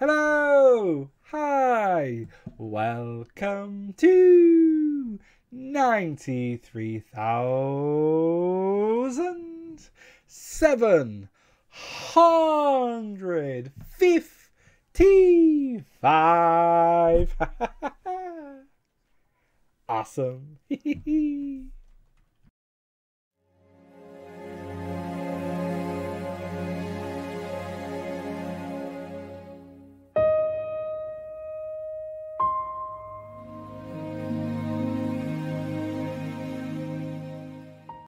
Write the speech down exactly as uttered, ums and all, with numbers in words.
Hello! Hi! Welcome to ninety-three thousand seven hundred fifty-five! Awesome!